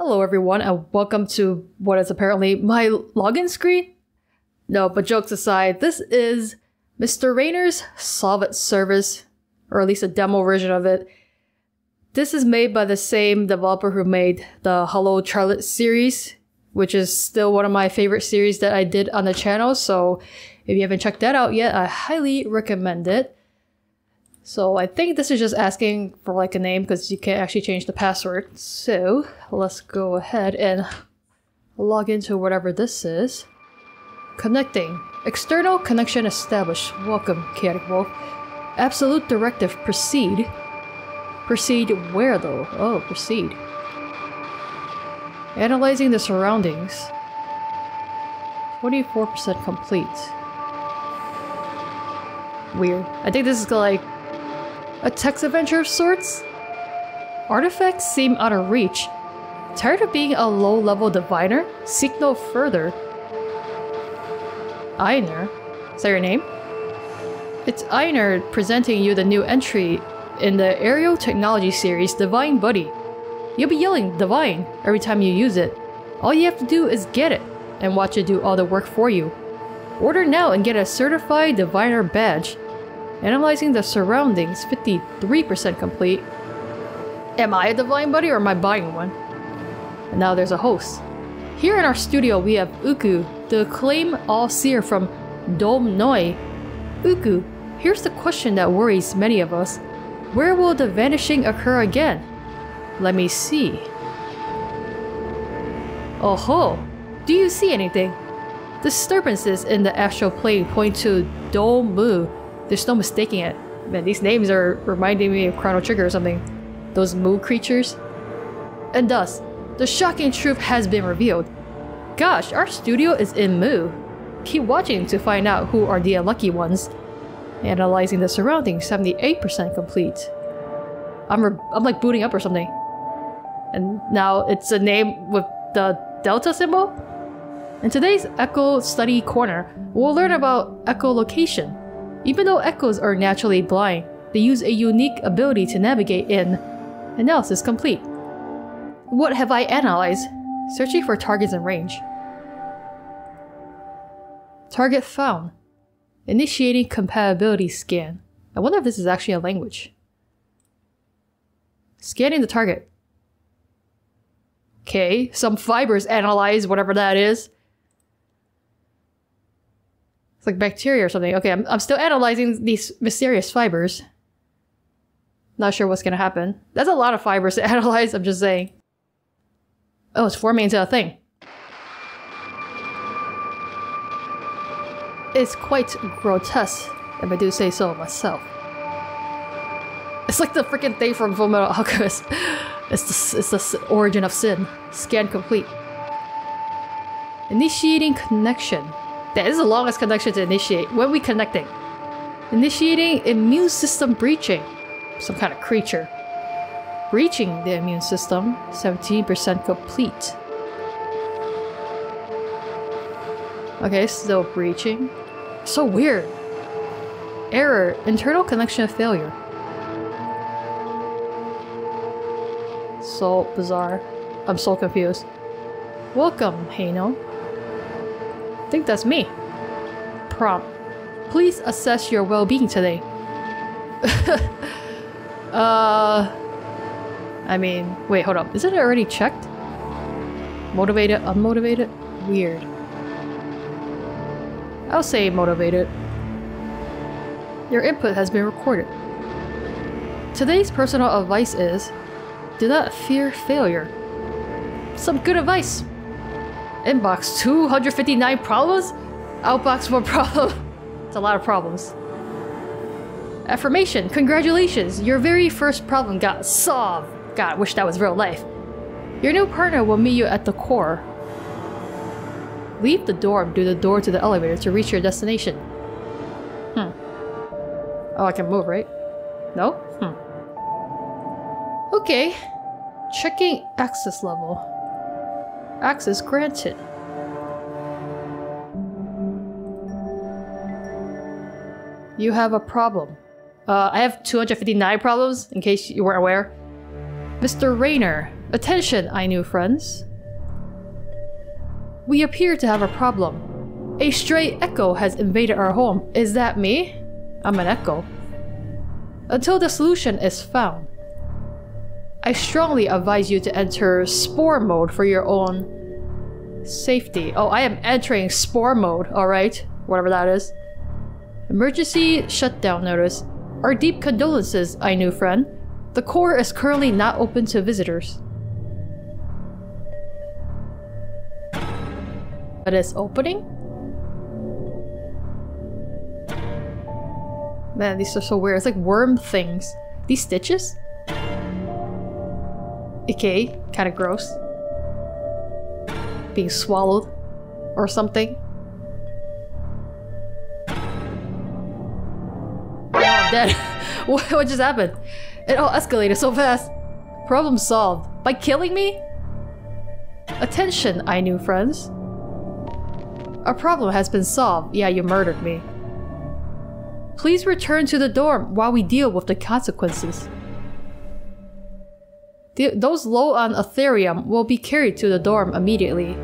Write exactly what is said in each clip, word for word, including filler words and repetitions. Hello everyone and welcome to what is apparently my login screen? No, but jokes aside, this is Mister Rainer's Solve-It Service, or at least a demo version of it. This is made by the same developer who made the Hello Charlotte series, which is still one of my favorite series that I did on the channel, so if you haven't checked that out yet, I highly recommend it. So I think this is just asking for like a name because you can't actually change the password. So let's go ahead and log into whatever this is. Connecting. External connection established. Welcome, Chaotic Wolf. Absolute directive. Proceed. Proceed where though? Oh, proceed. Analyzing the surroundings. twenty-four percent complete. Weird. I think this is like a text adventure of sorts? Artifacts seem out of reach. Tired of being a low-level diviner? Seek no further. Einar? Is that your name? It's Einar presenting you the new entry in the Aerial Technology series, Divine Buddy. You'll be yelling, Divine, every time you use it. All you have to do is get it, and watch it do all the work for you. Order now and get a certified diviner badge. Analyzing the surroundings, fifty-three percent complete. Am I a divine buddy or am I buying one? And now there's a host. Here in our studio we have Uku, the acclaimed all-seer from Dom Mu. Uku, here's the question that worries many of us. Where will the vanishing occur again? Let me see. Oho! Do you see anything? Disturbances in the astral plane point to Dom Mu. There's no mistaking it. Man, these names are reminding me of Chrono Trigger or something. Those moo creatures. And thus, the shocking truth has been revealed. Gosh, our studio is in Moo. Keep watching to find out who are the unlucky ones. Analyzing the surroundings, seventy-eight percent complete. I'm, I'm like booting up or something. And now it's a name with the delta symbol? In today's Echo Study Corner, we'll learn about echolocation. Even though echoes are naturally blind, they use a unique ability to navigate in. Analysis complete. What have I analyzed? Searching for targets and range. Target found. Initiating compatibility scan. I wonder if this is actually a language. Scanning the target. Okay, some fibers analyzed, whatever that is. It's like bacteria or something. Okay, I'm, I'm still analyzing these mysterious fibers. Not sure what's gonna happen. That's a lot of fibers to analyze, I'm just saying. Oh, it's forming into a thing. It's quite grotesque, if I do say so myself. It's like the freaking thing from Fullmetal Alchemist. It's the, it's the origin of sin. Scan complete. Initiating connection. That is the longest connection to initiate. When are we connecting? Initiating immune system breaching. Some kind of creature. Breaching the immune system. seventeen percent complete. Okay, still breaching. So weird. Error. Internal connection failure. So bizarre. I'm so confused. Welcome, Heino. I think that's me. Prompt. Please assess your well-being today. uh... I mean, wait, hold up. Isn't it already checked? Motivated, unmotivated? Weird. I'll say motivated. Your input has been recorded. Today's personal advice is, do not fear failure. Some good advice. Inbox two hundred fifty-nine problems? Outbox one problem. It's a lot of problems. Affirmation. Congratulations! Your very first problem got solved. God, wish that was real life. Your new partner will meet you at the core. Leave the dorm through the door to the elevator to reach your destination. Hmm. Oh, I can move, right? No? Hmm. Okay. Checking access level. Access granted. You have a problem. Uh, I have two hundred fifty-nine problems, in case you weren't aware. Mister Rainer, Attention, Ainu friends. We appear to have a problem. A stray echo has invaded our home. Is that me? I'm an echo. Until the solution is found, I strongly advise you to enter Spore mode for your own safety. Oh, I am entering Spore mode, alright. Whatever that is. Emergency shutdown notice. Our deep condolences, Ainu friend. The core is currently not open to visitors. But it's opening? Man, these are so weird. It's like worm things. These stitches? Okay, kinda gross. Being swallowed or something. Oh, I'm dead. what, what just happened? It all escalated so fast. Problem solved. By killing me? Attention, Ainu friends. Our problem has been solved. Yeah, you murdered me. Please return to the dorm while we deal with the consequences. The those low on Ethereum will be carried to the dorm immediately.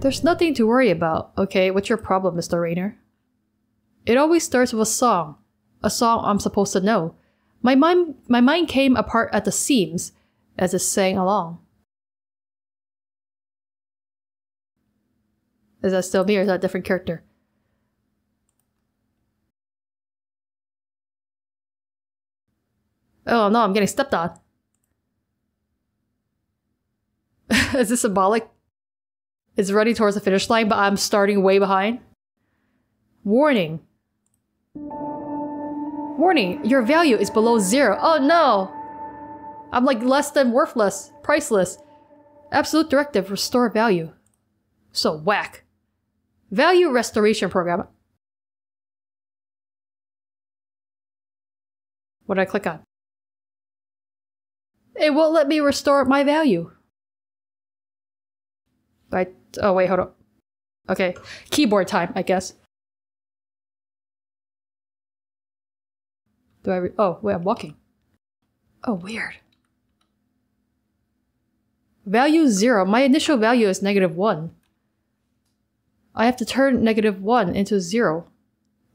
There's nothing to worry about. Okay, what's your problem, Mister Rainer? It always starts with a song. A song I'm supposed to know. My mind, my mind came apart at the seams as it sang along. Is that still me or is that a different character? Oh no, I'm getting stepped on. Is this symbolic? It's running towards the finish line, but I'm starting way behind. Warning. Warning, your value is below zero. Oh no! I'm like less than worthless, priceless. Absolute directive, restore value. So whack. Value restoration program. What did I click on? It won't let me restore my value. I, oh wait, hold on. Okay, keyboard time, I guess. Do I re oh, wait, I'm walking. Oh, weird. Value zero. My initial value is negative one. I have to turn negative one into zero.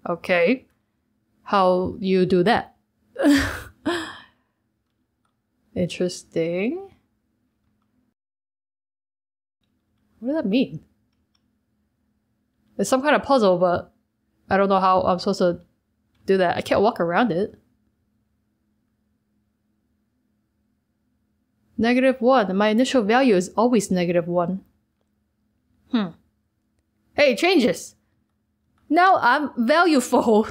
Okay. How you do that? Interesting. What does that mean? It's some kind of puzzle, but I don't know how I'm supposed to do that. I can't walk around it. Negative one. My initial value is always negative one. Hmm. Hey, changes! Now I'm valueful!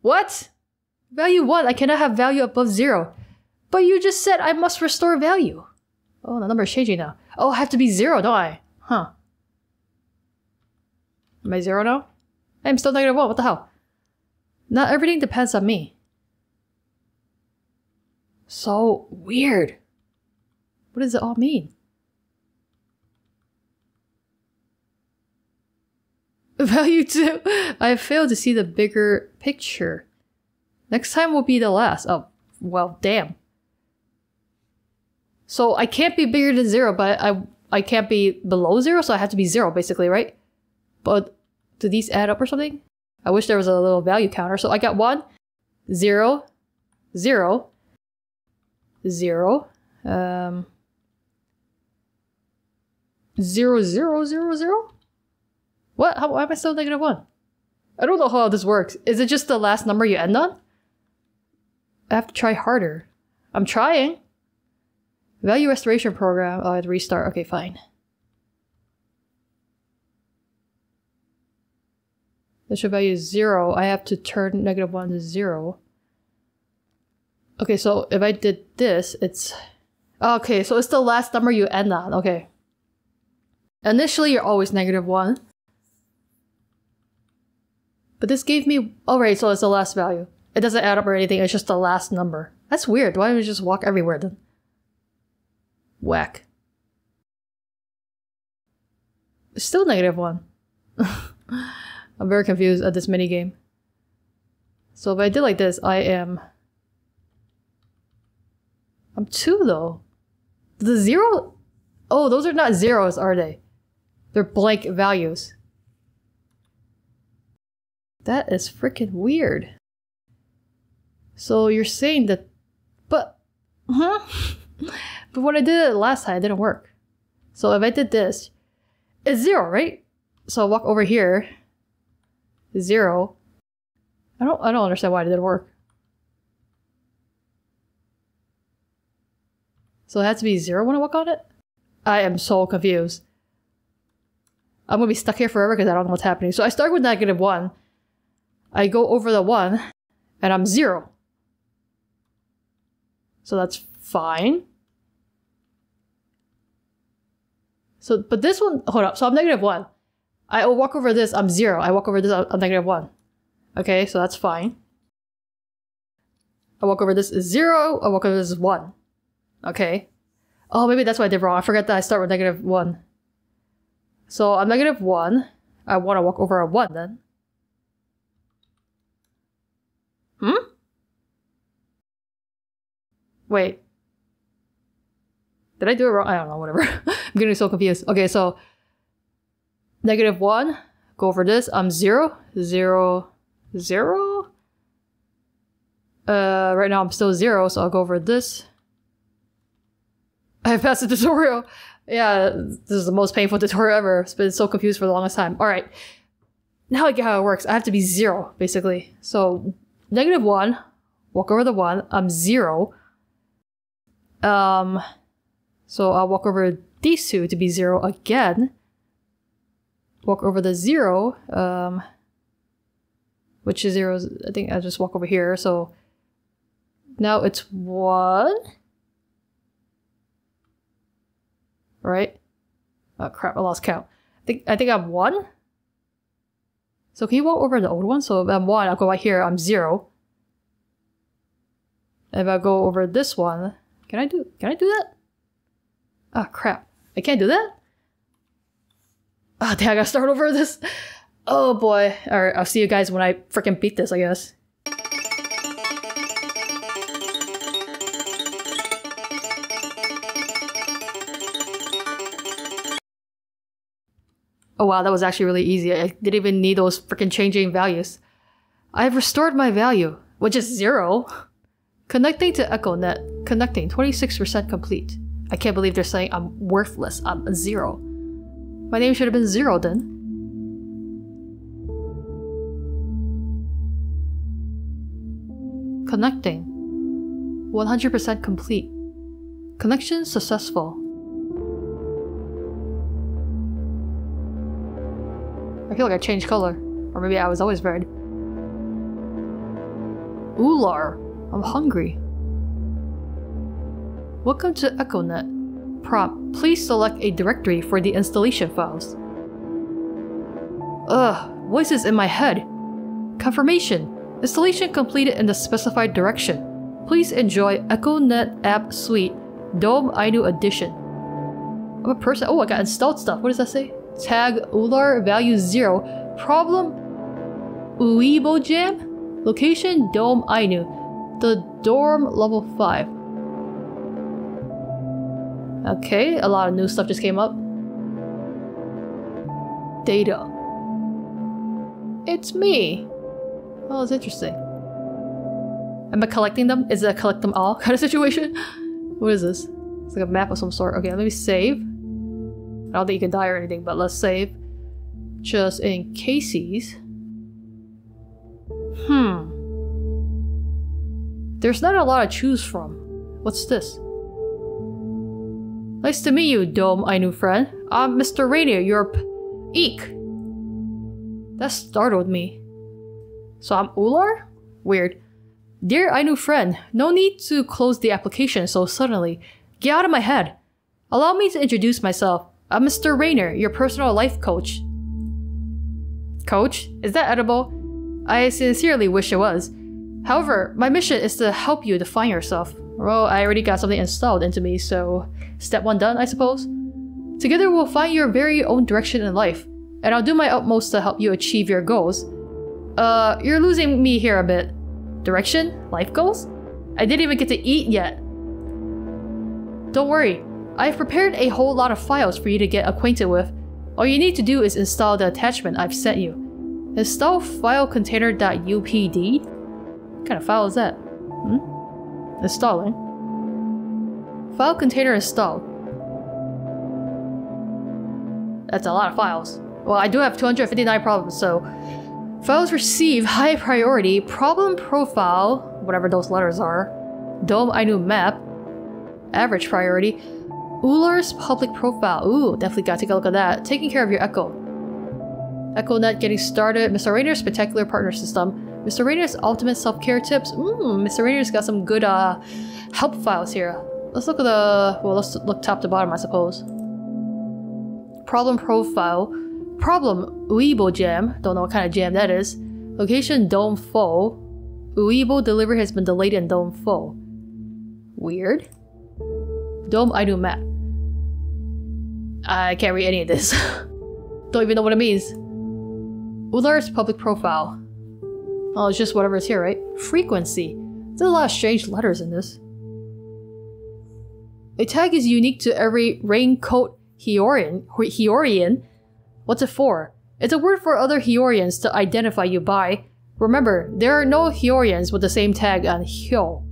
What? Value one. I cannot have value above zero. But you just said I must restore value. Oh, the number is changing now. Oh, I have to be zero, don't I? Huh. Am I zero now? I'm still negative one, what the hell? Not everything depends on me. So weird. What does it all mean? Value two. I failed to see the bigger picture. Next time will be the last. Oh, well, damn. So I can't be bigger than zero, but I I can't be below zero, so I have to be zero, basically, right? But do these add up or something? I wish there was a little value counter. So I got one, zero, zero, zero, um, zero, zero, zero, zero. What? How, why am I still negative one? I don't know how this works. Is it just the last number you end on? I have to try harder. I'm trying. Value restoration program. Oh, I had to restart. Okay, fine. Initial value is zero. I have to turn negative one to zero. Okay, so if I did this, it's... Okay, so it's the last number you end on. Okay. Initially, you're always negative one. But this gave me... Alright, so it's the last value. It doesn't add up or anything. It's just the last number. That's weird. Why don't we just walk everywhere then? Whack. It's still negative one. I'm very confused at this minigame. So if I did like this, I am... I'm two though. The zero? Oh, those are not zeros, are they? They're blank values. That is freaking weird. So you're saying that, but, huh? But when I did it last time, it didn't work. So if I did this, it's zero, right? So I walk over here, zero. I don't, I don't understand why it didn't work. So it has to be zero when I walk on it? I am so confused. I'm gonna be stuck here forever because I don't know what's happening. So I start with negative one. I go over the one, and I'm zero. So that's fine. So, but this one, hold up, so I'm negative one. I walk over this, I'm zero. I walk over this, I'm negative one. Okay, so that's fine. I walk over this is zero, I walk over this is one. Okay. Oh, maybe that's what I did wrong. I forgot that I start with negative one. So I'm negative one. I want to walk over a one then. Hmm? Wait. Did I do it wrong? I don't know, whatever. I'm getting so confused. Okay, so negative one, go over this. I'm zero, zero, zero. Uh, right now I'm still zero, so I'll go over this. I passed the tutorial. Yeah, this is the most painful tutorial ever. It's been so confused for the longest time. All right, now I get how it works. I have to be zero, basically. So negative one, walk over the one. I'm zero. Um. So I'll walk over these two to be zero again. Walk over the zero, um, which is zero, I think I just walk over here. So now it's one. All right. Oh crap, I lost count. I think, I think I'm one. So can you walk over the old one? So if I'm one, I'll go right here, I'm zero. And if I go over this one, can I do, can I do that? Ah, oh, crap. I can't do that? Oh, dang, I gotta start over this. Oh, boy. Alright, I'll see you guys when I freaking beat this, I guess. Oh, wow, that was actually really easy. I didn't even need those freaking changing values. I have restored my value, which is zero. Connecting to EchoNet. Connecting, twenty-six percent complete. I can't believe they're saying I'm worthless. I'm a zero. My name should have been zero then. Connecting. one hundred percent complete. Connection successful. I feel like I changed color. Or maybe I was always red. Ular. I'm hungry. Welcome to EchoNet. Prompt, please select a directory for the installation files. Ugh, voices in my head. Confirmation. Installation completed in the specified direction. Please enjoy EchoNet app suite, Dome Ainu edition. I'm a person- oh, I got installed stuff. What does that say? Tag Ular, value zero. Problem? Uibo Jam? Location Dome Ainu. The dorm level five. Okay, a lot of new stuff just came up. Data. It's me. Oh, it's interesting. Am I collecting them? Is it a collect them all kind of situation? What is this? It's like a map of some sort. Okay, let me save. I don't think you can die or anything, but let's save. Just in cases. Hmm. There's not a lot to choose from. What's this? Nice to meet you, Dom, my new friend. I'm Mister Rainier, your p- Eek! That startled me. So I'm Ular? Weird. Dear Ainu friend, no need to close the application so suddenly. Get out of my head. Allow me to introduce myself. I'm Mister Rainier, your personal life coach. Coach? Is that edible? I sincerely wish it was. However, my mission is to help you define yourself. Well, I already got something installed into me, so step one done, I suppose? Together we'll find your very own direction in life, and I'll do my utmost to help you achieve your goals. Uh, you're losing me here a bit. Direction? Life goals? I didn't even get to eat yet. Don't worry, I've prepared a whole lot of files for you to get acquainted with. All you need to do is install the attachment I've sent you. Install file container.upd? What kind of file is that? Hmm? Installing. File container installed. That's a lot of files. Well, I do have two hundred fifty-nine problems, so... Files receive high priority, problem profile, whatever those letters are, Dome Ainu map, average priority, Ular's public profile. Ooh, definitely got to take a look at that. Taking care of your Echo. EchoNet getting started, Mister Rainer's spectacular partner system, Mister Rainer's ultimate self-care tips. Mmm, Mister Rainer's got some good uh, help files here. Let's look at the... well, let's look top to bottom, I suppose. Problem profile. Problem, Uibo Jam. Don't know what kind of jam that is. Location, Dome Foe. Uibo delivery has been delayed in Dome Foe. Weird. Dome Ainu map. I can't read any of this. Don't even know what it means. Ular's public profile. Oh, it's just whatever is here, right? Frequency. There's a lot of strange letters in this. A tag is unique to every raincoat Heorian. Heorian. What's it for? It's a word for other Heorians to identify you by. Remember, there are no Heorians with the same tag on Hyo.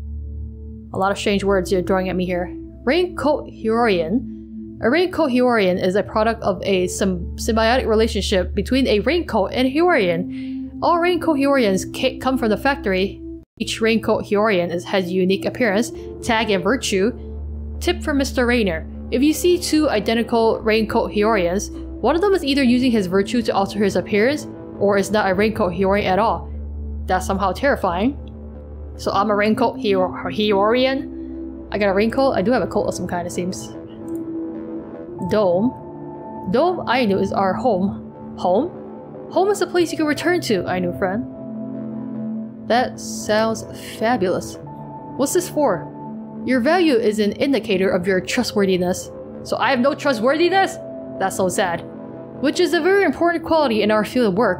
A lot of strange words you're throwing at me here. Raincoat Heorian. A raincoat Heorian is a product of a symb symbiotic relationship between a raincoat and Heorian. All raincoat Heorians can't come from the factory. Each raincoat Heorian is, has a unique appearance, tag, and virtue. Tip from Mister Rainer. If you see two identical raincoat Heorians, one of them is either using his virtue to alter his appearance, or is not a raincoat Heorian at all. That's somehow terrifying. So I'm a raincoat Heorian? I got a raincoat? I do have a coat of some kind, it seems. Dome. Dome Ainu is our home. Home? Home is a place you can return to, Ainu friend. That sounds fabulous. What's this for? Your value is an indicator of your trustworthiness. So I have no trustworthiness? That's so sad. Which is a very important quality in our field of work.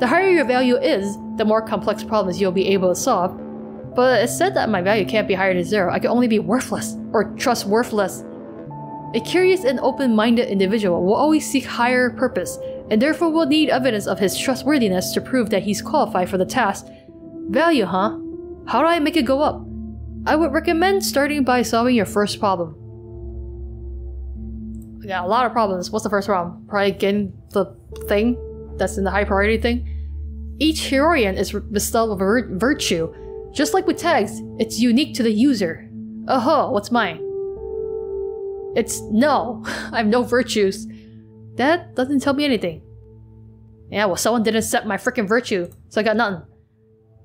The higher your value is, the more complex problems you'll be able to solve. But it's said that my value can't be higher than zero. I can only be worthless, or trustworthless. A curious and open-minded individual will always seek higher purpose, and therefore will need evidence of his trustworthiness to prove that he's qualified for the task. Value, huh? How do I make it go up? I would recommend starting by solving your first problem. We got a lot of problems. What's the first problem? Probably getting the thing that's in the high priority thing. Each Heorian is bestowed with a virtue. Just like with tags, it's unique to the user. Oh ho, what's mine? It's no. I have no virtues. That doesn't tell me anything. Yeah, well, someone didn't accept my freaking virtue, so I got nothing.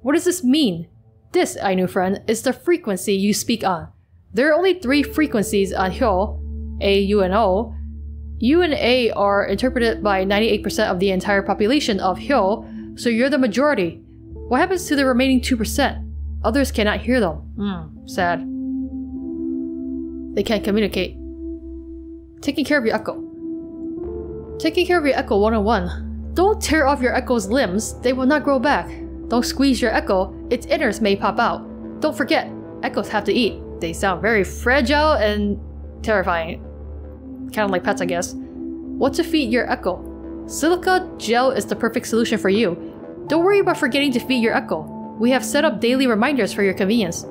What does this mean? This, Ainu friend, is the frequency you speak on. There are only three frequencies on Hyo. A, U, and O. U and A are interpreted by ninety-eight percent of the entire population of Hyo, so you're the majority. What happens to the remaining two percent? Others cannot hear them. Mm, sad. They can't communicate. Taking care of your Echo. Taking care of your Echo one oh one. Don't tear off your Echo's limbs, they will not grow back. Don't squeeze your Echo, its innards may pop out. Don't forget, Echoes have to eat. They sound very fragile and terrifying. Kind of like pets, I guess. What to feed your Echo? Silica gel is the perfect solution for you. Don't worry about forgetting to feed your Echo. We have set up daily reminders for your convenience.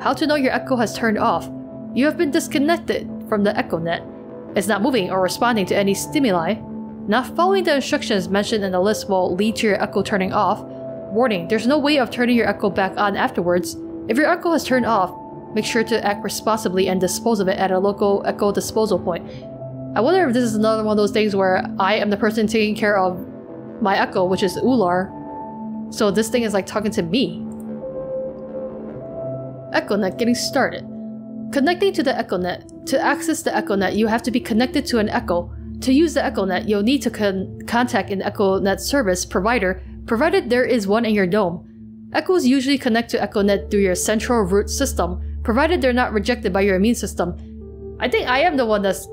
How to know your Echo has turned off. You have been disconnected from the EchoNet. It's not moving or responding to any stimuli. Not following the instructions mentioned in the list will lead to your Echo turning off. Warning, there's no way of turning your Echo back on afterwards. If your Echo has turned off, make sure to act responsibly and dispose of it at a local Echo disposal point. I wonder if this is another one of those things where I am the person taking care of my Echo, which is Ular. So this thing is like talking to me. EchoNet getting started. Connecting to the EchoNet. To access the EchoNet, you have to be connected to an Echo. To use the EchoNet, you'll need to con contact an EchoNet service provider, provided there is one in your dome. Echoes usually connect to EchoNet through your central root system, provided they're not rejected by your immune system. I think I am the one that's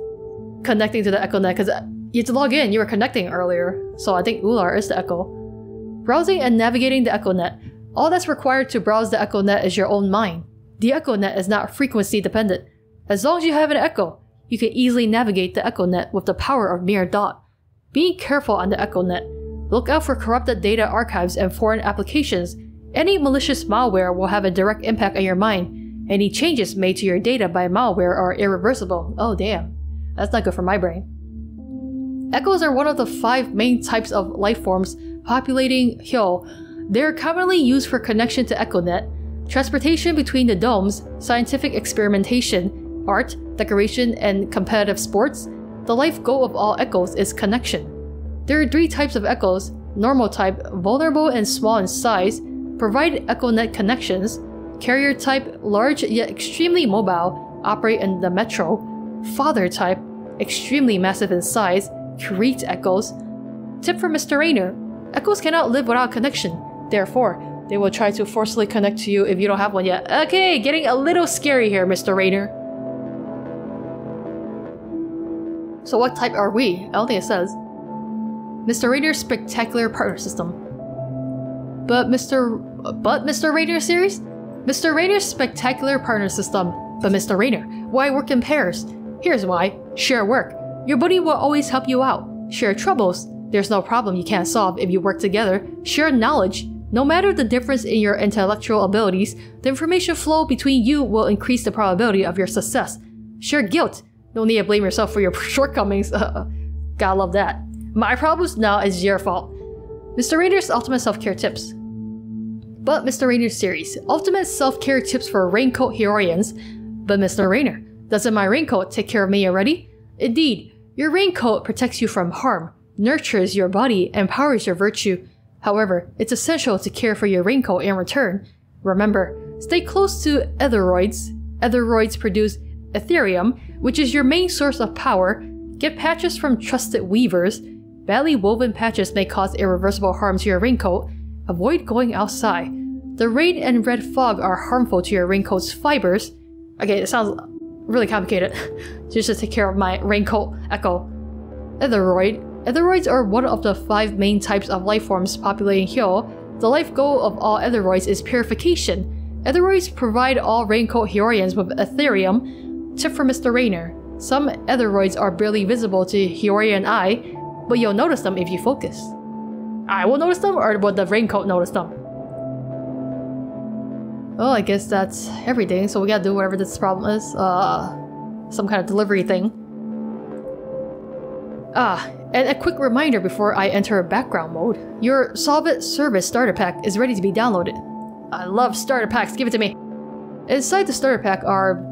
connecting to the EchoNet because you had to log in, you were connecting earlier. So I think Ular is the Echo. Browsing and navigating the EchoNet. All that's required to browse the EchoNet is your own mind. The EchoNet is not frequency dependent. As long as you have an echo, you can easily navigate the EchoNet with the power of mere dot. Being careful on the EchoNet, look out for corrupted data archives and foreign applications. Any malicious malware will have a direct impact on your mind. Any changes made to your data by malware are irreversible. Oh damn, that's not good for my brain. Echoes are one of the five main types of life forms populating Hyo. They are commonly used for connection to EchoNet, transportation between the domes, scientific experimentation, art, decoration, and competitive sports. The life goal of all echoes is connection. There are three types of echoes: normal type, vulnerable and small in size, provide EchoNet connections; carrier type, large yet extremely mobile, operate in the metro; father type, extremely massive in size, create echoes. Tip for Mister Rainer: echoes cannot live without connection, therefore they will try to forcibly connect to you if you don't have one yet. Okay, getting a little scary here, Mister Rainer. So what type are we? I don't think it says. Mister Rainer's Spectacular Partner System. But Mr. But Mr. Rainer series? Mr. Rainer's Spectacular Partner System. But Mister Rainer, why work in pairs? Here's why. Share work. Your buddy will always help you out. Share troubles. There's no problem you can't solve if you work together. Share knowledge. No matter the difference in your intellectual abilities, the information flow between you will increase the probability of your success. Share guilt. No need to blame yourself for your shortcomings. Gotta love that. My problems now is your fault. Mister Rainer's Ultimate Self-Care Tips. But Mister Rainer's series. Ultimate Self-Care Tips for Raincoat Heroians. But Mister Rainer, doesn't my raincoat take care of me already? Indeed, your raincoat protects you from harm, nurtures your body, empowers your virtue. However, it's essential to care for your raincoat in return. Remember, stay close to etheroids. Etheroids produce Ethereum, which is your main source of power. Get patches from trusted weavers. Badly woven patches may cause irreversible harm to your raincoat. Avoid going outside. The rain and red fog are harmful to your raincoat's fibers. Okay, it sounds really complicated. Just to take care of my raincoat echo. Etheroid. Etheroids are one of the five main types of life forms populating Hyo. The life goal of all etheroids is purification. Etheroids provide all raincoat Hyoians with Ethereum. Tip for Mister Rainer. Some etheroids are barely visible to Heorian eye, but you'll notice them if you focus. I will notice them, or will the raincoat notice them? Well, I guess that's everything, so we gotta do whatever this problem is. Uh, some kind of delivery thing. Ah, and a quick reminder before I enter background mode. Your Solve-It Service starter pack is ready to be downloaded. I love starter packs, give it to me! Inside the starter pack are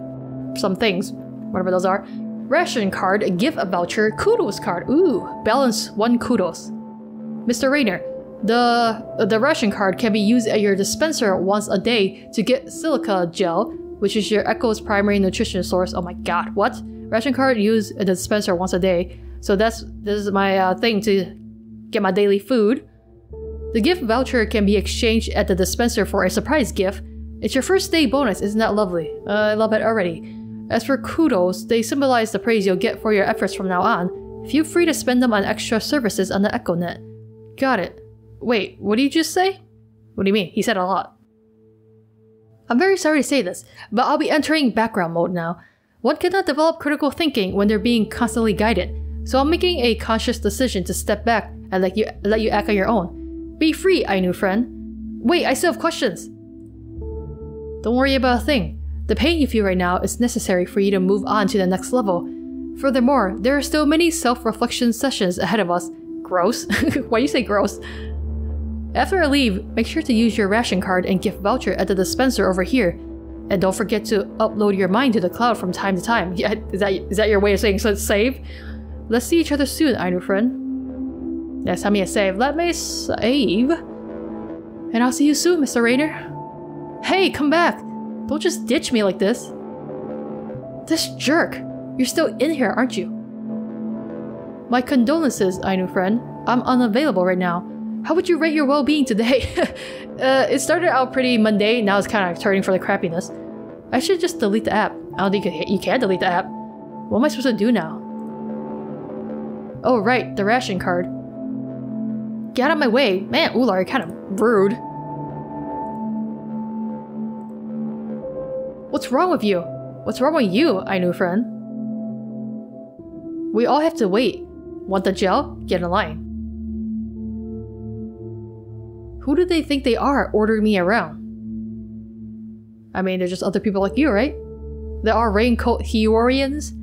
some things, whatever those are. Ration card, gift voucher, kudos card. Ooh, balance one kudos. Mister Rainer, the the ration card can be used at your dispenser once a day to get silica gel, which is your echo's primary nutrition source. Oh my god, what? Ration card used at the dispenser once a day. So that's this is my uh, thing to get my daily food. The gift voucher can be exchanged at the dispenser for a surprise gift. It's your first day bonus, isn't that lovely? Uh, I love it already. As for kudos, they symbolize the praise you'll get for your efforts from now on. Feel free to spend them on extra services on the EchoNet. Got it. Wait, what did you just say? What do you mean? He said a lot. I'm very sorry to say this, but I'll be entering background mode now. One cannot develop critical thinking when they're being constantly guided, so I'm making a conscious decision to step back and let you, let you act on your own. Be free, Ainu friend. Wait, I still have questions! Don't worry about a thing. The pain you feel right now is necessary for you to move on to the next level. Furthermore, there are still many self-reflection sessions ahead of us. Gross. Why do you say gross? After I leave, make sure to use your ration card and gift voucher at the dispenser over here. And don't forget to upload your mind to the cloud from time to time. Yeah, is that, is that your way of saying so save? Let's see each other soon, Ainu friend. Next time you save, let me save. And I'll see you soon, Mister Rainer. Hey, come back! Don't just ditch me like this. This jerk! You're still in here, aren't you? My condolences, Ainu friend. I'm unavailable right now. How would you rate your well-being today? uh, it started out pretty mundane, now it's kind of turning for the crappiness. I should just delete the app. I don't think you can, you can delete the app. What am I supposed to do now? Oh right, the ration card. Get out of my way! Man, Ular, you're kind of rude. What's wrong with you? What's wrong with you, Ainu friend? We all have to wait. Want the gel? Get in line. Who do they think they are ordering me around? I mean, they're just other people like you, right? There are raincoat Heorians?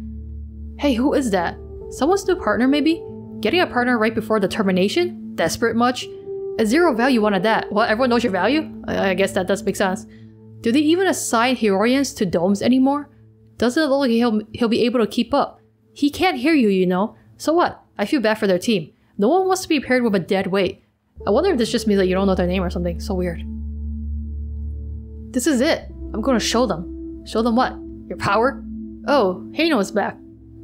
Hey, who is that? Someone's new partner, maybe? Getting a partner right before the termination? Desperate much? A zero value wanted that. Well, everyone knows your value? I, I guess that does make sense. Do they even assign Heorians to domes anymore? Doesn't it look like he'll, he'll be able to keep up? He can't hear you, you know. So what? I feel bad for their team. No one wants to be paired with a dead weight. I wonder if this just means that you don't know their name or something. So weird. This is it. I'm gonna show them. Show them what? Your power? Oh, Heino is back.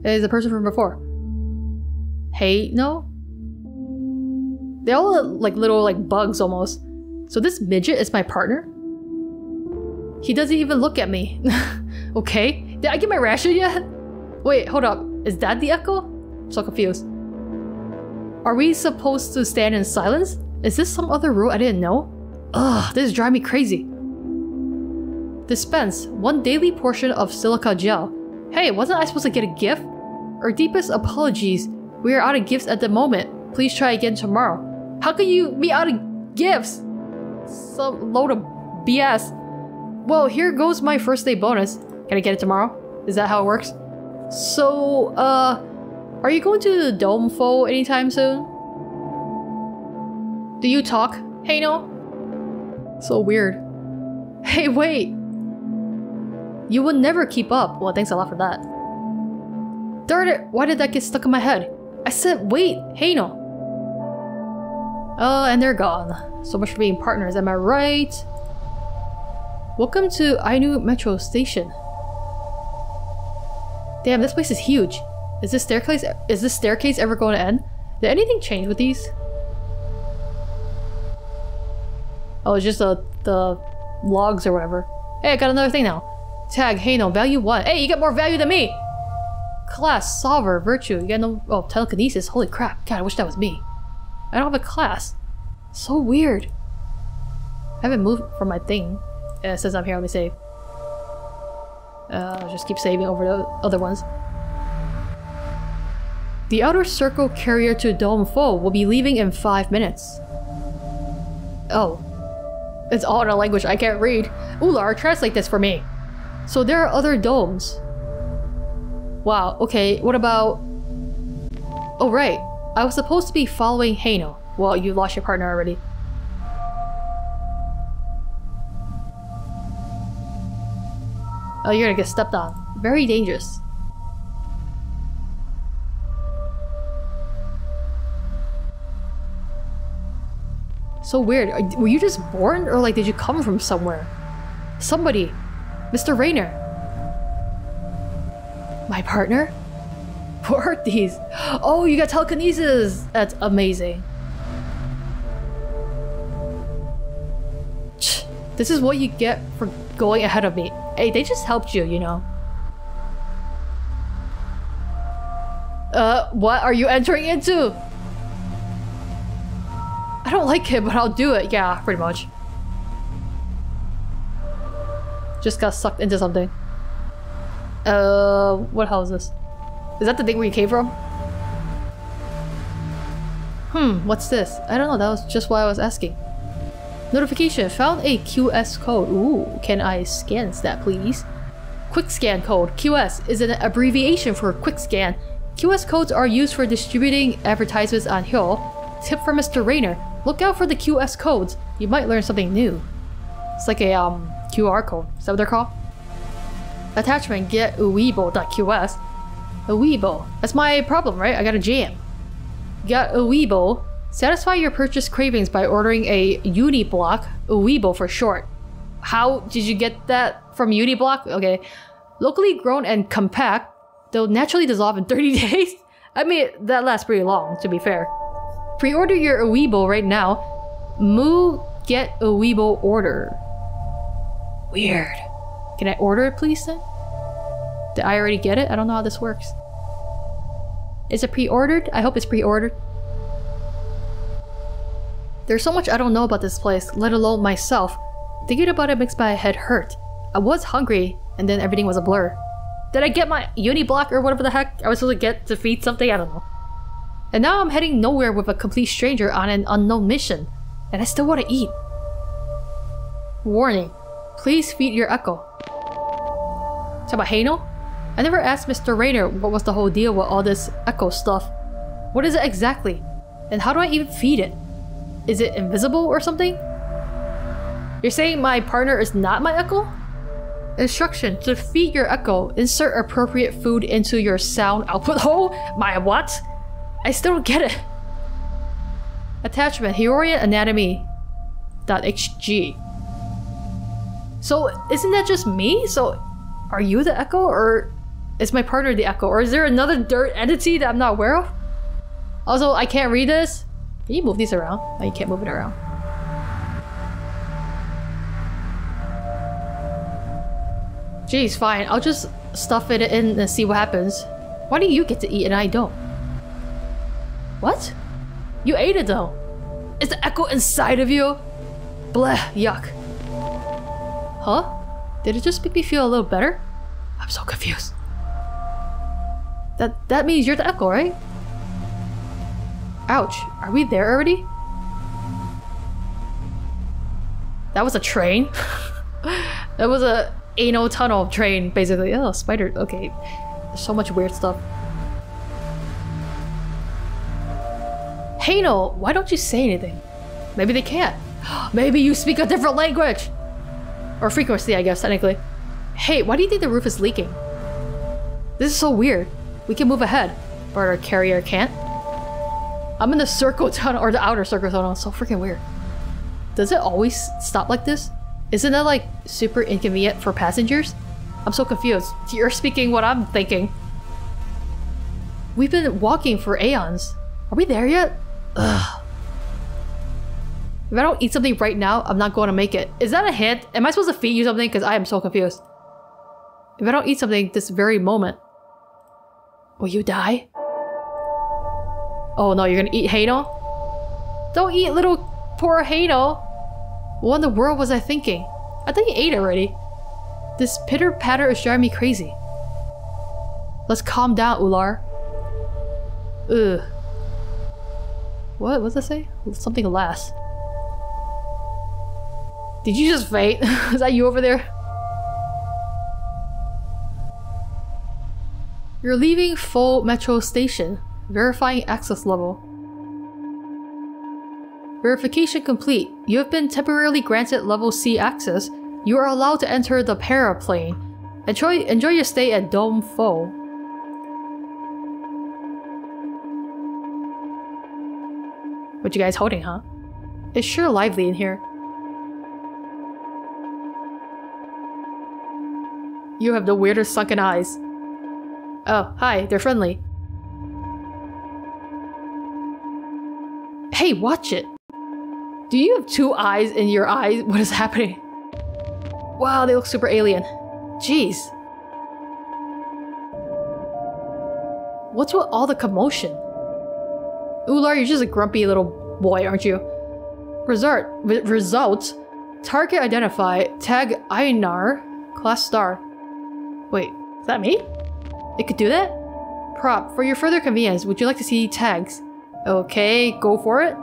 It is the person from before. Heino? They all look like little like bugs almost. So this midget is my partner? He doesn't even look at me. Okay. Did I get my ration yet? Wait, hold up. Is that the echo? I'm so confused. Are we supposed to stand in silence? Is this some other rule I didn't know? Ugh, this is driving me crazy. Dispense one daily portion of silica gel. Hey, wasn't I supposed to get a gift? Our deepest apologies. We are out of gifts at the moment. Please try again tomorrow. How can you be out of gifts? Some load of B S. Well, here goes my first day bonus. Can I get it tomorrow? Is that how it works? So, uh... are you going to the Dome Fo anytime soon? Do you talk, Heino? So weird. Hey, wait! You would never keep up. Well, thanks a lot for that. Darn it! Why did that get stuck in my head? I said, wait, Heino! Oh, and they're gone. So much for being partners, am I right? Welcome to Ainu Metro Station. Damn, this place is huge. Is this staircase is this staircase ever going to end? Did anything change with these? Oh, it's just the the logs or whatever. Hey, I got another thing now. Tag Heino, value one. Hey, you got more value than me. Class solver virtue. You got no oh telekinesis. Holy crap! God, I wish that was me. I don't have a class. So weird. I haven't moved from my thing. Uh, since I'm here, let me save. Uh, I'll just keep saving over the other ones. The outer circle carrier to Dome Fo will be leaving in five minutes. Oh. It's all in a language I can't read. Ular, translate this for me. So there are other domes. Wow, okay, what about... Oh right, I was supposed to be following Heino. Well, you lost your partner already. Oh, you're gonna get stepped on. Very dangerous. So weird. Were you just born or like did you come from somewhere? Somebody. Mister Rainer. My partner? What are these? Oh, you got telekinesis! That's amazing. This is what you get for going ahead of me. Hey, they just helped you, you know. Uh, what are you entering into? I don't like it, but I'll do it. Yeah, pretty much. Just got sucked into something. Uh, what hell is this? Is that the thing where you came from? Hmm, what's this? I don't know, that was just why I was asking. Notification, found a Q S code. Ooh, can I scan that please? Quick scan code, Q S, is an abbreviation for quick scan. Q S codes are used for distributing advertisements on Hill. Tip for Mister Rainer, look out for the Q S codes. You might learn something new. It's like a um Q R code, is that what they're called? Attachment, get uweebo.qs. Uweebo, that's my problem, right? I got a jam. Got uweebo. Satisfy your purchase cravings by ordering a Uniblock, Uweebo for short. How did you get that from Uniblock? Okay. Locally grown and compact, they'll naturally dissolve in thirty days. I mean, that lasts pretty long, to be fair. Pre-order your Uweebo right now. Mu get Uweebo order. Weird. Can I order it please then? Did I already get it? I don't know how this works. Is it pre-ordered? I hope it's pre-ordered. There's so much I don't know about this place, let alone myself. Thinking about it makes my head hurt. I was hungry, and then everything was a blur. Did I get my uni block or whatever the heck I was supposed to get to feed something? I don't know. And now I'm heading nowhere with a complete stranger on an unknown mission, and I still want to eat. Warning, please feed your echo. Talk about Heino? I never asked Mister Rainer what was the whole deal with all this echo stuff. What is it exactly? And how do I even feed it? Is it invisible or something? You're saying my partner is not my echo? Instruction to feed your echo, insert appropriate food into your sound output. Oh my, what? I still don't get it. Attachment, Heorian Anatomy.xg. So isn't that just me? So are you the echo, or is my partner the echo? Or is there another dirt entity that I'm not aware of? Also, I can't read this. Can you move these around? No, you can't move it around. Jeez, fine. I'll just stuff it in and see what happens. Why do you get to eat and I don't? What? You ate it though. Is the echo inside of you? Bleh, yuck. Huh? Did it just make me feel a little better? I'm so confused. That that means you're the echo, right? Ouch, are we there already? That was a train? That was a anal tunnel train, basically. Oh, spider, okay. There's so much weird stuff. Heino, why don't you say anything? Maybe they can't. Maybe you speak a different language! Or frequency, I guess, technically. Hey, why do you think the roof is leaking? This is so weird. We can move ahead, but our carrier can't. I'm in the circle tunnel, or the outer circle tunnel. It's so freaking weird. Does it always stop like this? Isn't that like super inconvenient for passengers? I'm so confused. You're speaking what I'm thinking. We've been walking for aeons. Are we there yet? Ugh. If I don't eat something right now, I'm not going to make it. Is that a hint? Am I supposed to feed you something? Because I am so confused. If I don't eat something this very moment, will you die? Oh no, you're going to eat Heino? Don't eat little poor Heino. What in the world was I thinking? I thought you ate already. This pitter-patter is driving me crazy. Let's calm down, Ular. Ugh. What? What does that say? Something last. Did you just faint? Is that you over there? You're leaving Full Metro Station. Verifying access level. Verification complete. You have been temporarily granted level C access. You are allowed to enter the paraplane. Enjoy, enjoy your stay at Dome Full. What you guys holding, huh? It's sure lively in here. You have the weirdest sunken eyes. Oh, hi, they're friendly. Hey, watch it! Do you have two eyes in your eyes? What is happening? Wow, they look super alien. Jeez. What's with all the commotion? Ular, you're just a grumpy little boy, aren't you? Result. Result. Target identify. Tag Einar. Class star. Wait, is that me? It could do that? Prop. For your further convenience, would you like to see tags? Okay, go for it.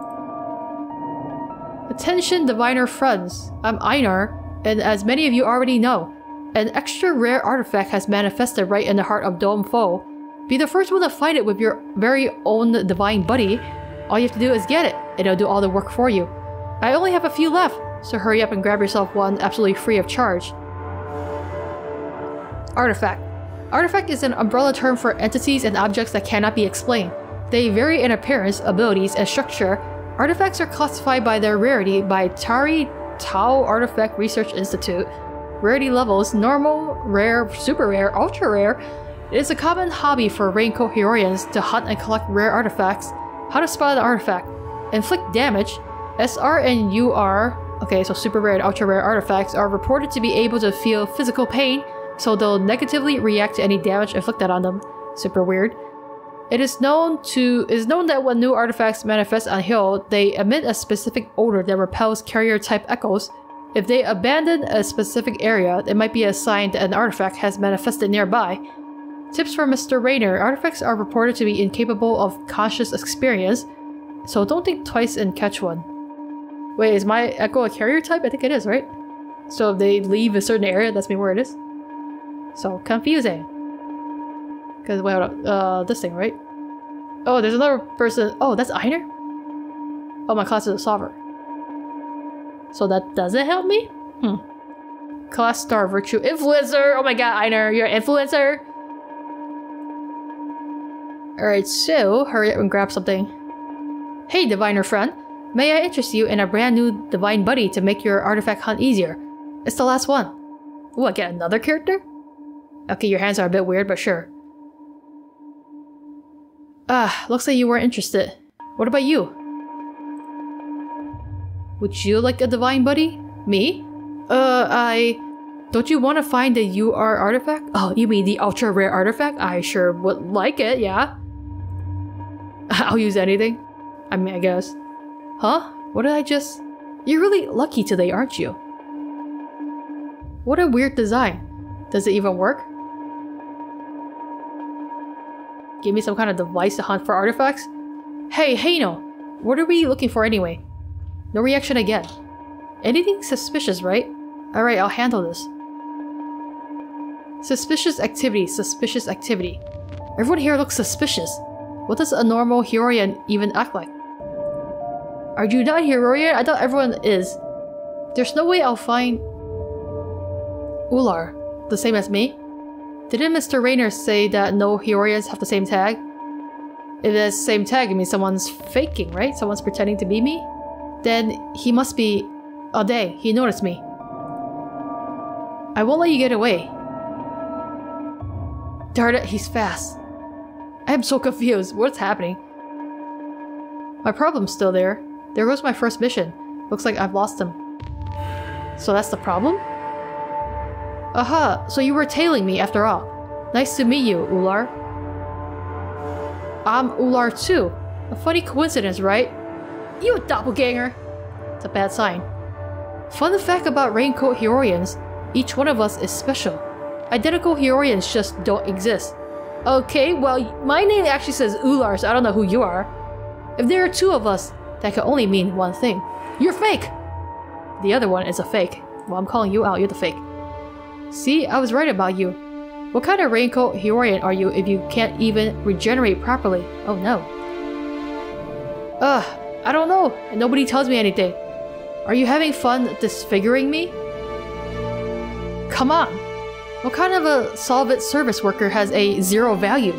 Attention diviner friends. I'm Einar, and as many of you already know, an extra rare artifact has manifested right in the heart of Dome Full. Be the first one to find it with your very own Divine Buddy. All you have to do is get it, and it'll do all the work for you. I only have a few left, so hurry up and grab yourself one absolutely free of charge. Artifact. Artifact is an umbrella term for entities and objects that cannot be explained. They vary in appearance, abilities, and structure. Artifacts are classified by their rarity by Tari Tao Artifact Research Institute. Rarity levels: normal, rare, super rare, ultra rare. It is a common hobby for Raincoat Heorians to hunt and collect rare artifacts. How to spot an artifact. Inflict damage. S R and U R, okay, so super rare and ultra rare artifacts are reported to be able to feel physical pain, so they'll negatively react to any damage inflicted on them. Super weird. It is known to it is known that when new artifacts manifest on Hill, they emit a specific odor that repels carrier-type echoes. If they abandon a specific area, it might be a sign that an artifact has manifested nearby. Tips for Mister Rainer: artifacts are reported to be incapable of conscious experience, so don't think twice and catch one. Wait, is my Echo a carrier type? I think it is, right? So if they leave a certain area, that's me where it is. So confusing. Because, wait, hold on. Uh, this thing, right? Oh, there's another person. Oh, that's Einar? Oh, my class is a Sovereign. So that doesn't help me? Hmm. Class star virtue influencer! Oh my god, Einar, you're an influencer! Alright, so hurry up and grab something. Hey, diviner friend. May I interest you in a brand new Divine Buddy to make your artifact hunt easier? It's the last one. What, get another character? Okay, your hands are a bit weird, but sure. Ah, looks like you weren't interested. What about you? Would you like a Divine Buddy? Me? Uh, I... Don't you want to find the U R artifact? Oh, you mean the ultra rare artifact? I sure would like it, yeah. I'll use anything. I mean, I guess. Huh? What did I just... You're really lucky today, aren't you? What a weird design. Does it even work? Give me some kind of device to hunt for artifacts? Hey, Heino! What are we looking for anyway? No reaction again. Anything suspicious, right? Alright, I'll handle this. Suspicious activity, suspicious activity. Everyone here looks suspicious. What does a normal Heroian even act like? Are you not Heroian? I thought everyone is. There's no way I'll find... Ular. The same as me? Didn't Mister Rainer say that no Heroians have the same tag? If it's the same tag, it means someone's faking, right? Someone's pretending to be me? Then he must be... Oh, dang, he noticed me. I won't let you get away. Darn it, he's fast. I am so confused. What's happening? My problem's still there. There goes my first mission. Looks like I've lost him. So that's the problem? Aha, so you were tailing me after all. Nice to meet you, Ular. I'm Ular too. A funny coincidence, right? You a doppelganger! It's a bad sign. Fun fact about Raincoat Heroians, each one of us is special. Identical Heroians just don't exist. Okay, well, my name actually says Ular, so I don't know who you are. If there are two of us, that can only mean one thing. You're fake! The other one is a fake. Well, I'm calling you out, you're the fake. See, I was right about you. What kind of Raincoat Heroian are you if you can't even regenerate properly? Oh no. Ugh. I don't know, and nobody tells me anything. Are you having fun disfiguring me? Come on! What kind of a Solve-It service worker has a zero value?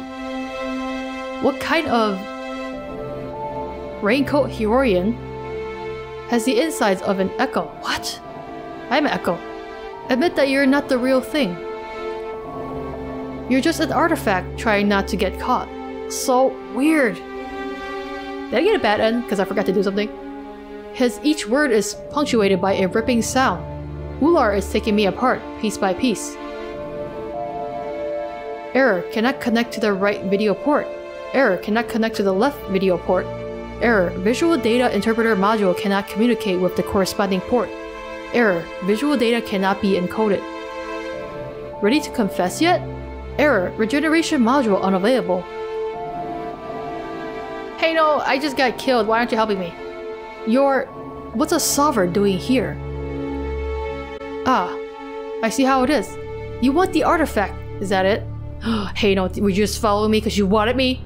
What kind of... Raincoat Heroian has the insides of an Echo? What? I'm an Echo. Admit that you're not the real thing. You're just an artifact trying not to get caught. So weird. Did I get a bad end? Because I forgot to do something. His each word is punctuated by a ripping sound. Ular is taking me apart, piece by piece. Error, cannot connect to the right video port. Error, cannot connect to the left video port. Error, visual data interpreter module cannot communicate with the corresponding port. Error, visual data cannot be encoded. Ready to confess yet? Error, regeneration module unavailable. Hey, no, I just got killed. Why aren't you helping me? You're... What's a sovereign doing here? Ah, I see how it is. You want the artifact, is that it? Hey, no, would you just follow me because you wanted me?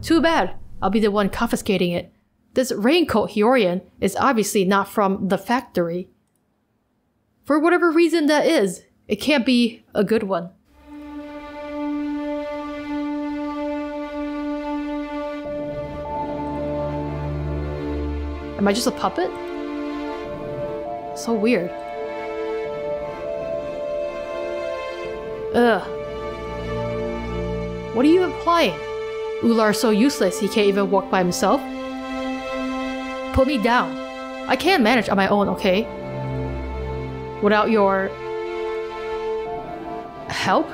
Too bad. I'll be the one confiscating it. This Raincoat Heroian is obviously not from the factory. For whatever reason that is, it can't be a good one. Am I just a puppet? So weird. Ugh. What are you implying? Ular's so useless he can't even walk by himself? Put me down. I can't manage on my own, okay? Without your... help?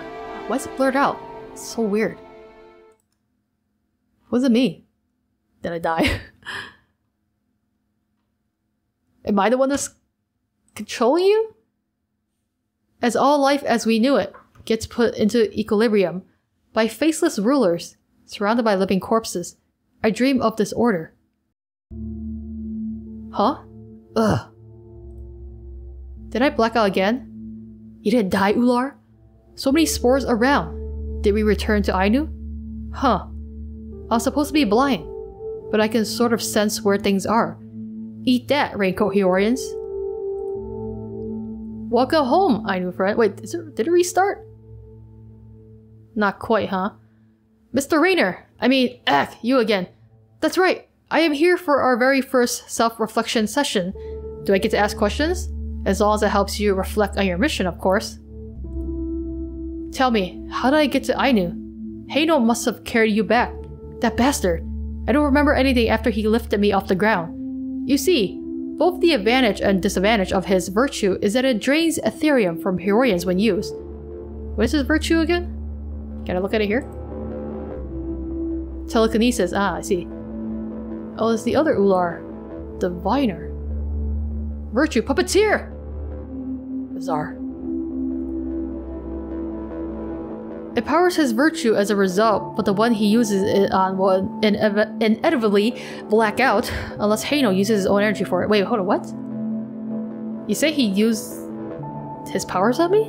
Why is it blurred out? It's so weird. What does it mean? Did I die? Am I the one that's control you? As all life as we knew it gets put into equilibrium by faceless rulers surrounded by living corpses, I dream of this order. Huh? Ugh. Did I black out again? You didn't die, Ular? So many spores around. Did we return to Ainu? Huh. I was supposed to be blind, but I can sort of sense where things are. Eat that, Raincoat Heorians. Welcome home, Ainu friend. Wait, is it, did it restart? Not quite, huh? Mister Rainer! I mean, Eck, you again. That's right. I am here for our very first self-reflection session. Do I get to ask questions? As long as it helps you reflect on your mission, of course. Tell me, how did I get to Ainu? Heino must have carried you back. That bastard. I don't remember anything after he lifted me off the ground. You see, both the advantage and disadvantage of his virtue is that it drains Ethereum from Heorians when used. What is his virtue again? Can I look at it here? Telekinesis. Ah, I see. Oh, it's the other Ular. Diviner. Virtue Puppeteer! Bizarre. It powers his virtue as a result, but the one he uses it on will inev inevitably black out, unless Heino uses his own energy for it. Wait, hold on, what? You say he used his powers on me?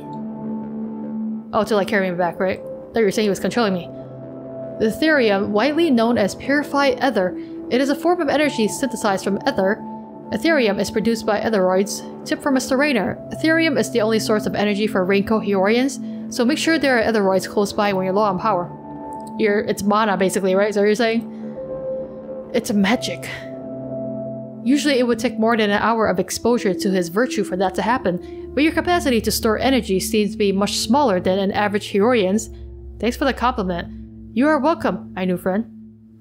Oh, to like carry me back, right? I thought you were saying he was controlling me. The Ethereum, widely known as purified ether, it is a form of energy synthesized from ether. Ethereum is produced by etheroids. Tip from Mister Rainer, Ethereum is the only source of energy for Raincoat Heorians, so make sure there are etheroids close by when you're low on power. You're, it's mana basically, right? Is that what you're saying? It's magic. Usually it would take more than an hour of exposure to his virtue for that to happen, but your capacity to store energy seems to be much smaller than an average Heorian's. Thanks for the compliment. You are welcome, my new friend.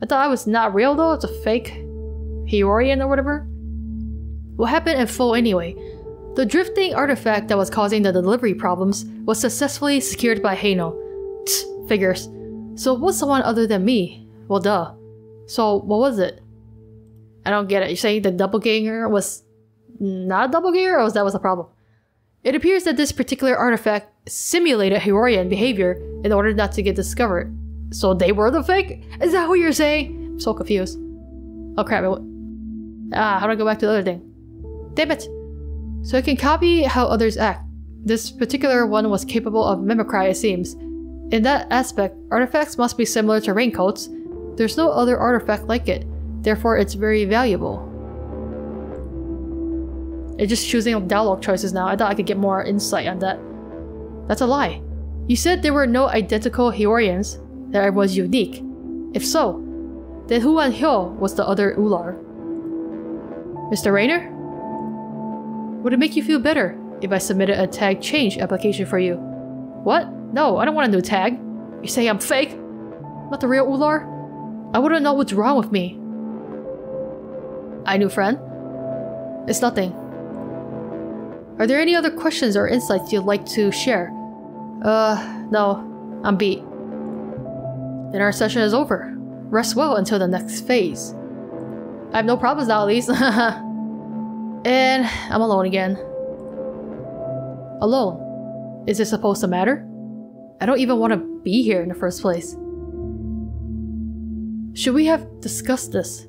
I thought I was not real though, it's a fake Heorian or whatever. What happened in full anyway? The drifting artifact that was causing the delivery problems was successfully secured by Heino. Tch, figures. So it was someone other than me. Well duh. So what was it? I don't get it. You're saying the doppelganger was not a doppelganger, or was that was the problem? It appears that this particular artifact simulated Heorian behavior in order not to get discovered. So they were the fake? Is that what you're saying? I'm so confused. Oh crap, it Ah, how do I go back to the other thing? Damn it! So I can copy how others act. This particular one was capable of mimicry, it seems. In that aspect, artifacts must be similar to raincoats. There's no other artifact like it, therefore it's very valuable. It's just choosing dialogue choices now. I thought I could get more insight on that. That's a lie. You said there were no identical Heorians, that I was unique. If so, then who on Hill was the other Ular? Mister Rainer? Would it make you feel better if I submitted a tag change application for you? What? No, I don't want a new tag. You say I'm fake? Not the real Ular? I wouldn't know what's wrong with me. I knew, friend. It's nothing. Are there any other questions or insights you'd like to share? Uh, no. I'm beat. Then our session is over. Rest well until the next phase. I have no problems now, at least. And I'm alone again. Alone? Is it supposed to matter? I don't even want to be here in the first place. Should we have discussed this?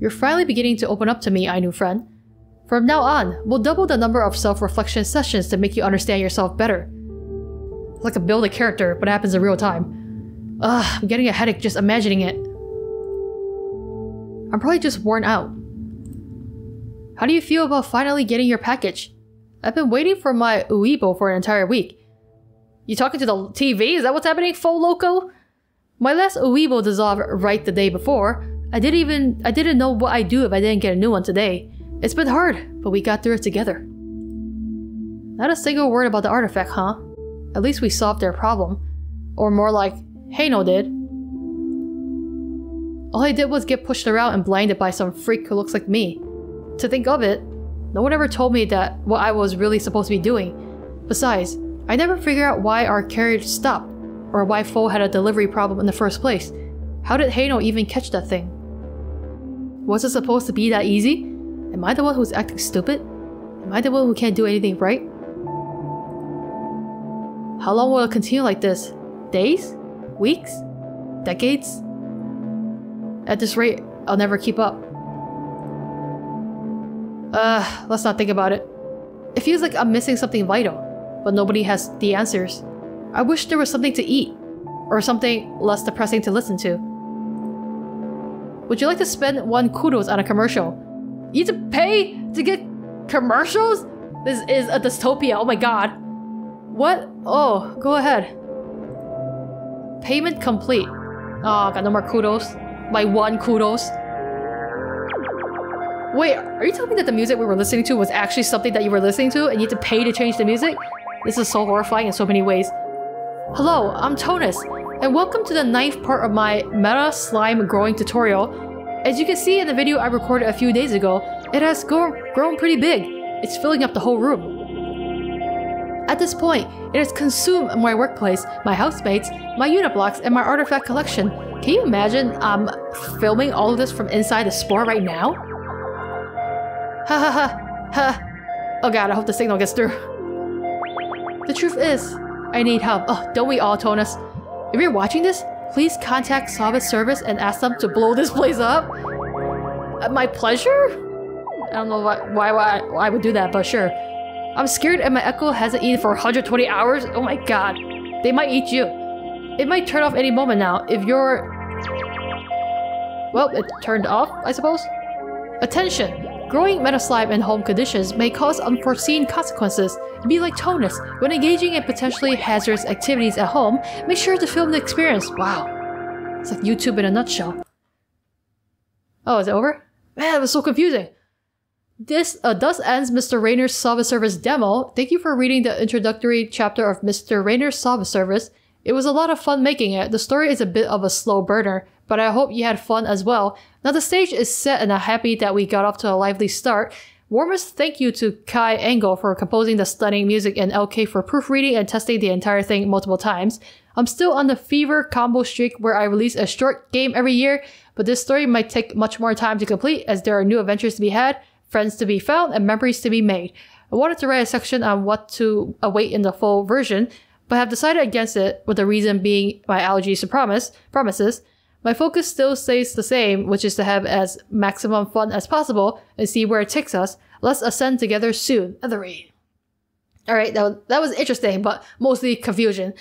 You're finally beginning to open up to me, Ainu friend. From now on, we'll double the number of self-reflection sessions to make you understand yourself better. It's like a build a character, but it happens in real time. Ugh, I'm getting a headache just imagining it. I'm probably just worn out. How do you feel about finally getting your package? I've been waiting for my Uibo for an entire week. You talking to the T V? Is that what's happening, faux loco? My last Uibo dissolved right the day before. I didn't even- I didn't know what I'd do if I didn't get a new one today. It's been hard, but we got through it together. Not a single word about the artifact, huh? At least we solved their problem. Or more like, Heino did. All I did was get pushed around and blinded by some freak who looks like me. To think of it, no one ever told me that what I was really supposed to be doing. Besides, I never figured out why our carriage stopped, or why Fo had a delivery problem in the first place. How did Heino even catch that thing? Was it supposed to be that easy? Am I the one who's acting stupid? Am I the one who can't do anything right? How long will it continue like this? Days? Weeks? Decades? At this rate, I'll never keep up. Uh, let's not think about it. It feels like I'm missing something vital, but nobody has the answers. I wish there was something to eat, or something less depressing to listen to. Would you like to spend one kudos on a commercial? You need to pay to get commercials? This is a dystopia, oh my god. What? Oh, go ahead. Payment complete. Oh, got no more kudos. My one kudos. Wait, are you telling me that the music we were listening to was actually something that you were listening to and you had to pay to change the music? This is so horrifying in so many ways. Hello, I'm Tonus, and welcome to the ninth part of my meta slime growing tutorial. As you can see in the video I recorded a few days ago, it has go grown pretty big. It's filling up the whole room. At this point, it has consumed my workplace, my housemates, my unit blocks, and my artifact collection. Can you imagine I'm um, filming all of this from inside the spore right now? Ha ha ha ha. Oh god, I hope the signal gets through. The truth is, I need help. Oh, don't we all, Tonus? If you're watching this, please contact Solve-It Service and ask them to blow this place up. At my pleasure? I don't know why, why, why, why I would do that, but sure. I'm scared and my Echo hasn't eaten for one hundred twenty hours. Oh my god. They might eat you. It might turn off any moment now if you're... Well, it turned off, I suppose. Attention! Growing metaslime in home conditions may cause unforeseen consequences. Be like Tonus, when engaging in potentially hazardous activities at home, make sure to film the experience. Wow. It's like YouTube in a nutshell. Oh, is it over? Man, that was so confusing. This uh, thus ends Mister Rainer's Solve-It Service demo. Thank you for reading the introductory chapter of Mister Rainer's Solve-It Service. It was a lot of fun making it. The story is a bit of a slow burner, but I hope you had fun as well. Now the stage is set and I'm happy that we got off to a lively start. Warmest thank you to Kai Engel for composing the stunning music and L K for proofreading and testing the entire thing multiple times. I'm still on the fever combo streak where I release a short game every year, but this story might take much more time to complete as there are new adventures to be had, friends to be found, and memories to be made. I wanted to write a section on what to await in the full version, but have decided against it with the reason being my allergies to promise, promises. My focus still stays the same, which is to have as maximum fun as possible and see where it takes us. Let's ascend together soon at the rate. Alright, that was, that was interesting, but mostly confusion.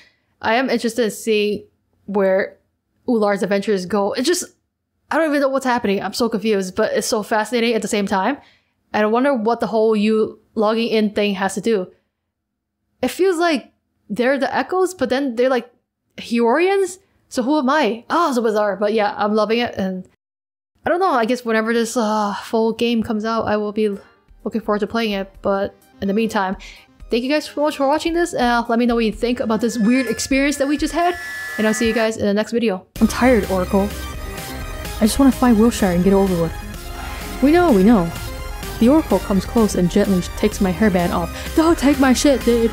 I am interested in seeing where Ular's adventures go. It's just, I don't even know what's happening. I'm so confused, but it's so fascinating at the same time. And I wonder what the whole you logging in thing has to do. It feels like they're the Echoes, but then they're like Heorians? So who am I? Oh, so bizarre. But yeah, I'm loving it. And I don't know. I guess whenever this uh, full game comes out, I will be looking forward to playing it. But in the meantime, thank you guys so much for watching this. Uh, let me know what you think about this weird experience that we just had. And I'll see you guys in the next video. I'm tired, Oracle. I just want to find Wilshire and get over with. We know, we know. The Oracle comes close and gently takes my hairband off. Don't take my shit, dude.